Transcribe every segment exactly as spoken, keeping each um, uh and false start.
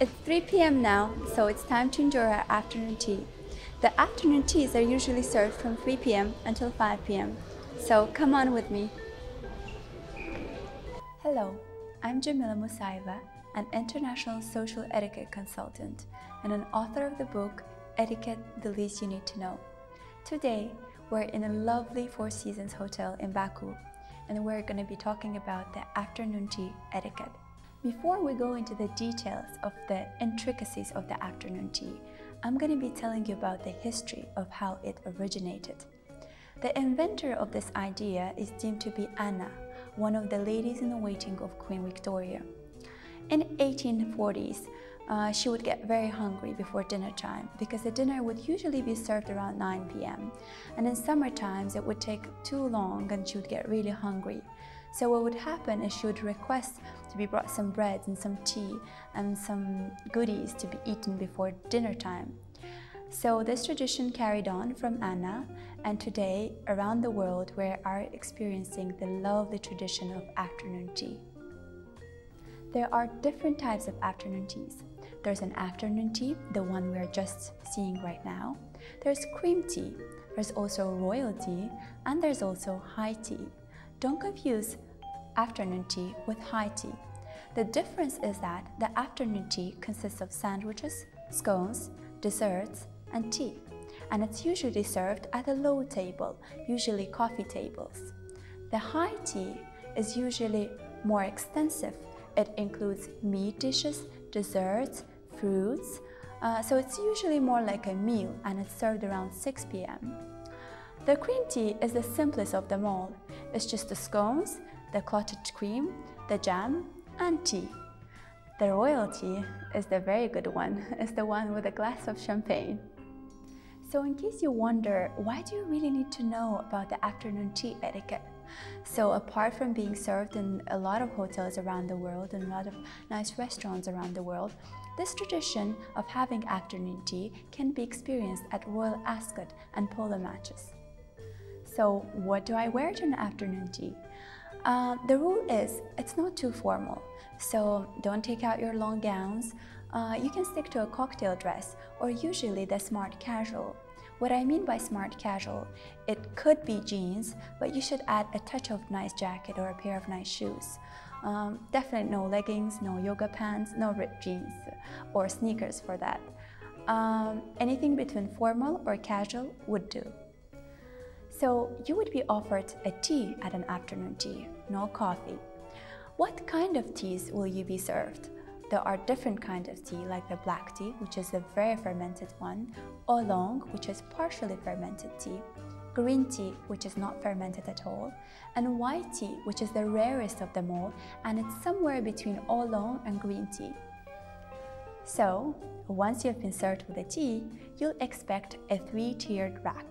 It's three p m now, so it's time to enjoy our afternoon tea. The afternoon teas are usually served from three p m until five p m, so come on with me. Hello, I'm Jamila Musayeva, an international social etiquette consultant and an author of the book Etiquette: The Least You Need to Know. Today, we're in a lovely Four Seasons Hotel in Baku, and we're going to be talking about the afternoon tea etiquette. Before we go into the details of the intricacies of the afternoon tea, I'm going to be telling you about the history of how it originated. The inventor of this idea is deemed to be Anna, one of the ladies in the waiting of Queen Victoria. In the eighteen forties, uh, she would get very hungry before dinner time because the dinner would usually be served around nine p m and in summer times it would take too long and she would get really hungry. So what would happen is she would request to be brought some bread and some tea and some goodies to be eaten before dinner time. So this tradition carried on from Anna, and today around the world we are experiencing the lovely tradition of afternoon tea. There are different types of afternoon teas. There's an afternoon tea, the one we are just seeing right now. There's cream tea, there's also royal tea, and there's also high tea. Don't confuse afternoon tea with high tea. The difference is that the afternoon tea consists of sandwiches, scones, desserts, and tea, and it's usually served at a low table, usually coffee tables. The high tea is usually more extensive. It includes meat dishes, desserts, fruits, uh, so it's usually more like a meal, and it's served around six p m The cream tea is the simplest of them all. It's just the scones, the clotted cream, the jam, and tea. The royal tea is the very good one. It's the one with a glass of champagne. So in case you wonder, why do you really need to know about the afternoon tea etiquette? So apart from being served in a lot of hotels around the world and a lot of nice restaurants around the world, this tradition of having afternoon tea can be experienced at Royal Ascot and polo matches. So what do I wear to an afternoon tea? Uh, the rule is it's not too formal, so don't take out your long gowns. Uh, you can stick to a cocktail dress or usually the smart casual. What I mean by smart casual, it could be jeans, but you should add a touch of nice jacket or a pair of nice shoes. Um, definitely no leggings, no yoga pants, no ripped jeans or sneakers for that. Um, anything between formal or casual would do. So you would be offered a tea at an afternoon tea, no coffee. What kind of teas will you be served? There are different kinds of tea, like the black tea, which is a very fermented one, oolong, which is partially fermented tea, green tea, which is not fermented at all, and white tea, which is the rarest of them all, and it's somewhere between oolong and green tea. So once you've been served with the tea, you'll expect a three-tiered rack.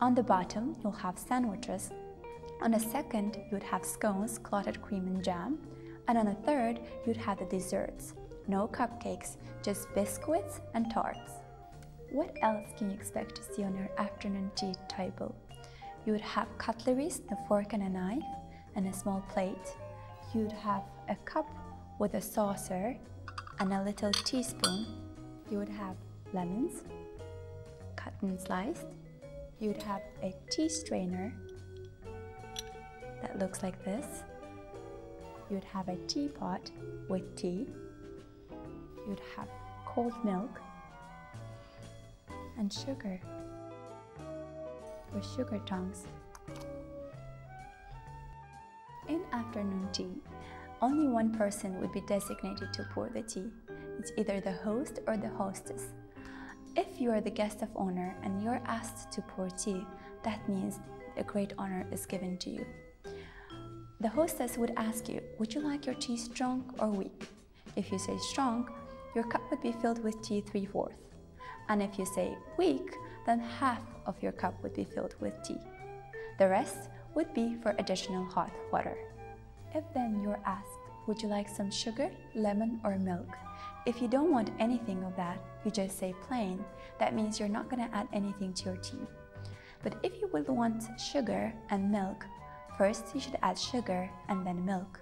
On the bottom, you'll have sandwiches. On a second, you'd have scones, clotted cream and jam. And on a third, you'd have the desserts. No cupcakes, just biscuits and tarts. What else can you expect to see on your afternoon tea table? You would have cutlery, a fork and a knife, and a small plate. You'd have a cup with a saucer and a little teaspoon. You would have lemons, cut and sliced. You'd have a tea strainer that looks like this. You'd have a teapot with tea. You'd have cold milk and sugar with sugar tongs. In afternoon tea, only one person would be designated to pour the tea. It's either the host or the hostess. If you are the guest of honor and you're asked to pour tea, that means a great honor is given to you. The hostess would ask you, would you like your tea strong or weak? If you say strong, your cup would be filled with tea three-fourths. And if you say weak, then half of your cup would be filled with tea. The rest would be for additional hot water. If then you're asked, would you like some sugar, lemon, or milk? If you don't want anything of that, you just say plain. That means you're not going to add anything to your tea. But if you will want sugar and milk, first you should add sugar and then milk.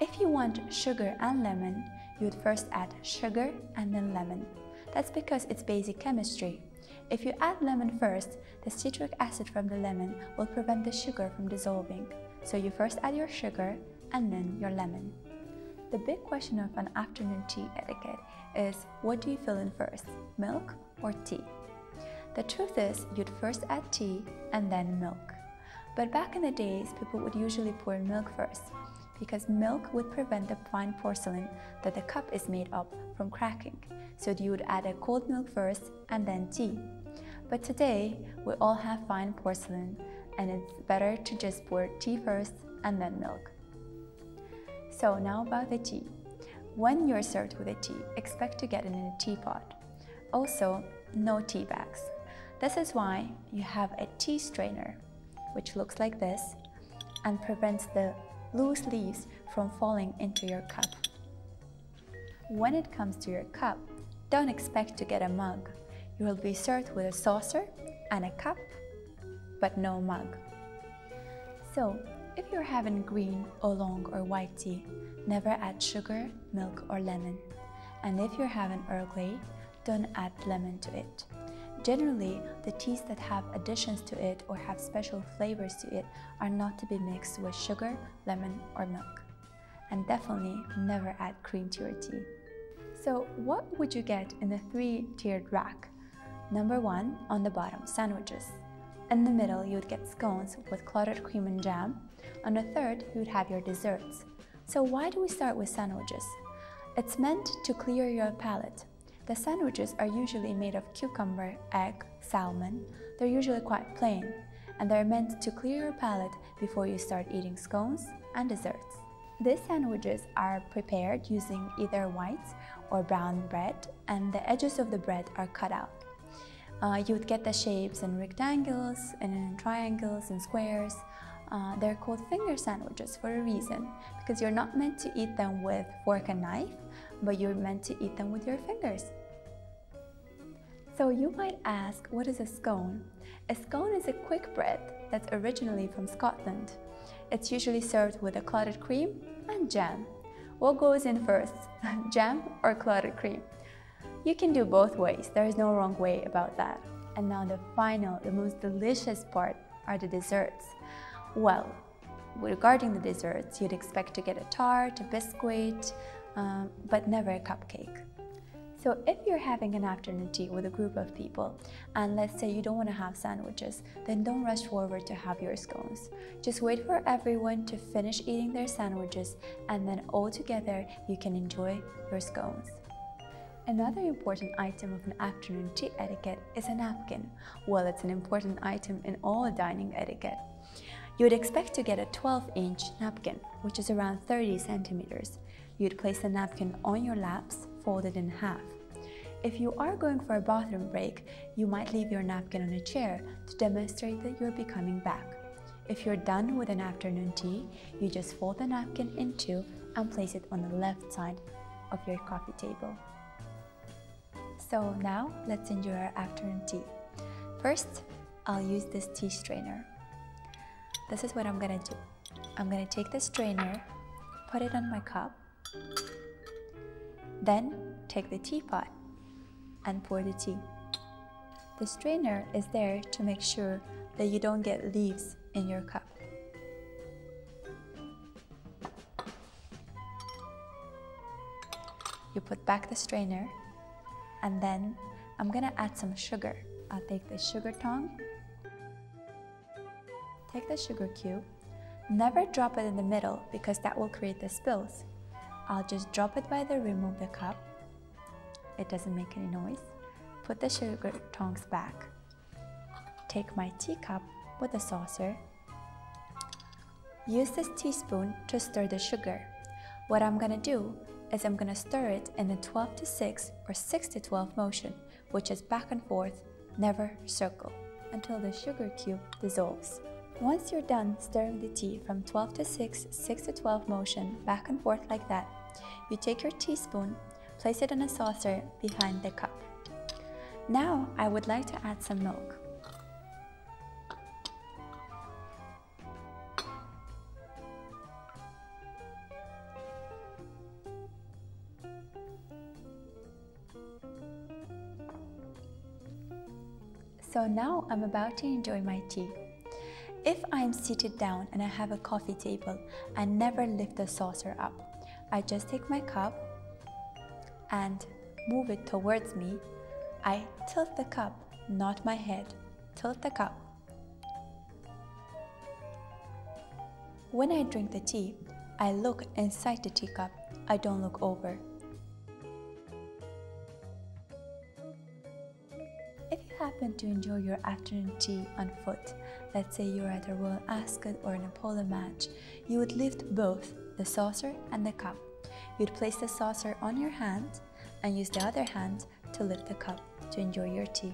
If you want sugar and lemon, you would first add sugar and then lemon. That's because it's basic chemistry. If you add lemon first, the citric acid from the lemon will prevent the sugar from dissolving. So you first add your sugar and then your lemon. The big question of an afternoon tea etiquette is, what do you fill in first, milk or tea? The truth is, you'd first add tea and then milk. But back in the days, people would usually pour milk first, because milk would prevent the fine porcelain that the cup is made of from cracking, so you would add a cold milk first and then tea. But today, we all have fine porcelain, and it's better to just pour tea first and then milk. So now about the tea. When you're served with a tea, expect to get it in a teapot. Also, no tea bags. This is why you have a tea strainer, which looks like this and prevents the loose leaves from falling into your cup. When it comes to your cup, don't expect to get a mug. You will be served with a saucer and a cup, but no mug. So, if you're having green, oolong or white tea, never add sugar, milk or lemon. And if you're having Earl Grey, don't add lemon to it. Generally, the teas that have additions to it or have special flavors to it are not to be mixed with sugar, lemon or milk. And definitely never add cream to your tea. So what would you get in the three-tiered rack? Number one, on the bottom, sandwiches. In the middle, you would get scones with clotted cream and jam. On the third, you would have your desserts. So why do we start with sandwiches? It's meant to clear your palate. The sandwiches are usually made of cucumber, egg, salmon. They're usually quite plain, and they're meant to clear your palate before you start eating scones and desserts. These sandwiches are prepared using either white or brown bread, and the edges of the bread are cut out. Uh, you would get the shapes in rectangles, in triangles, and squares. Uh, they're called finger sandwiches for a reason, because you're not meant to eat them with fork and knife, but you're meant to eat them with your fingers. So you might ask, what is a scone? A scone is a quick bread that's originally from Scotland. It's usually served with a clotted cream and jam. What goes in first, jam or clotted cream? You can do both ways, there is no wrong way about that. And now the final, the most delicious part are the desserts. Well, regarding the desserts, you'd expect to get a tart, a biscuit, um, but never a cupcake. So if you're having an afternoon tea with a group of people, and let's say you don't want to have sandwiches, then don't rush forward to have your scones. Just wait for everyone to finish eating their sandwiches, and then all together you can enjoy your scones. Another important item of an afternoon tea etiquette is a napkin. Well, it's an important item in all dining etiquette. You would expect to get a twelve inch napkin, which is around thirty centimeters. You'd place the napkin on your laps, folded in half. If you are going for a bathroom break, you might leave your napkin on a chair to demonstrate that you're becoming back. If you're done with an afternoon tea, you just fold the napkin in two and place it on the left side of your coffee table. So now, let's enjoy our afternoon tea. First, I'll use this tea strainer. This is what I'm gonna do. I'm gonna take the strainer, put it on my cup, then take the teapot and pour the tea. The strainer is there to make sure that you don't get leaves in your cup. You put back the strainer, and then I'm gonna add some sugar. I'll take the sugar tong, take the sugar cube, never drop it in the middle because that will create the spills. I'll just drop it by the rim of the cup. It doesn't make any noise. Put the sugar tongs back. Take my teacup with a saucer. Use this teaspoon to stir the sugar. What I'm gonna do is I'm gonna stir it in the twelve to six or six to twelve motion, which is back and forth, never circle, until the sugar cube dissolves. Once you're done stirring the tea from twelve to six, six to twelve motion, back and forth like that, you take your teaspoon, place it in a saucer behind the cup. Now I would like to add some milk. So now I'm about to enjoy my tea. If I'm seated down and I have a coffee table, I never lift the saucer up. I just take my cup and move it towards me. I tilt the cup, not my head. Tilt the cup. When I drink the tea, I look inside the teacup. I don't look over. If you happen to enjoy your afternoon tea on foot, let's say you're at a Royal Ascot or an polo match, you would lift both the saucer and the cup. You'd place the saucer on your hand and use the other hand to lift the cup to enjoy your tea.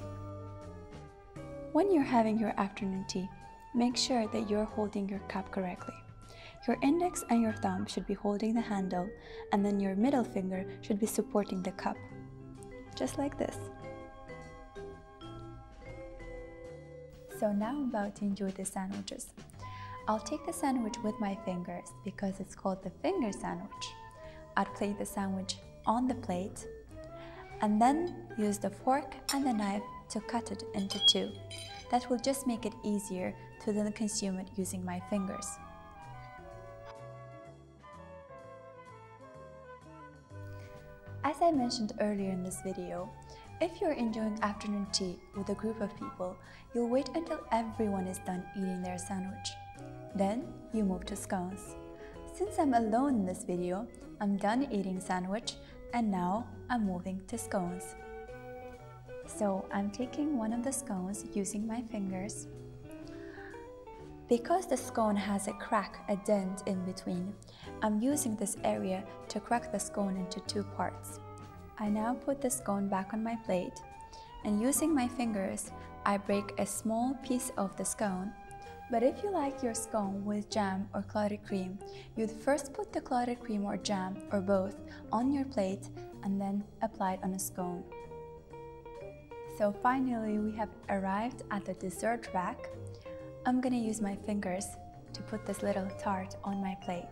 When you're having your afternoon tea, make sure that you're holding your cup correctly. Your index and your thumb should be holding the handle, and then your middle finger should be supporting the cup, just like this. So now I'm about to enjoy the sandwiches. I'll take the sandwich with my fingers because it's called the finger sandwich. I'd place the sandwich on the plate and then use the fork and the knife to cut it into two. That will just make it easier to then consume it using my fingers. As I mentioned earlier in this video, if you're enjoying afternoon tea with a group of people, you'll wait until everyone is done eating their sandwich. Then you move to scones. Since I'm alone in this video, I'm done eating sandwich and now I'm moving to scones. So I'm taking one of the scones using my fingers. Because the scone has a crack, a dent in between, I'm using this area to crack the scone into two parts. I now put the scone back on my plate and using my fingers, I break a small piece of the scone. But if you like your scone with jam or clotted cream, you'd first put the clotted cream or jam or both on your plate and then apply it on a scone. So finally, we have arrived at the dessert rack. I'm gonna use my fingers to put this little tart on my plate.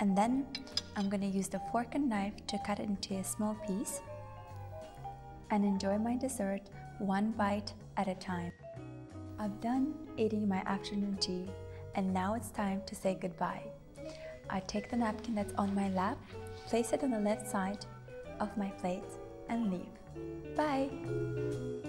And then I'm gonna use the fork and knife to cut it into a small piece and enjoy my dessert one bite at a time. I've done eating my afternoon tea and now it's time to say goodbye. I take the napkin that's on my lap, place it on the left side of my plate and leave. Bye!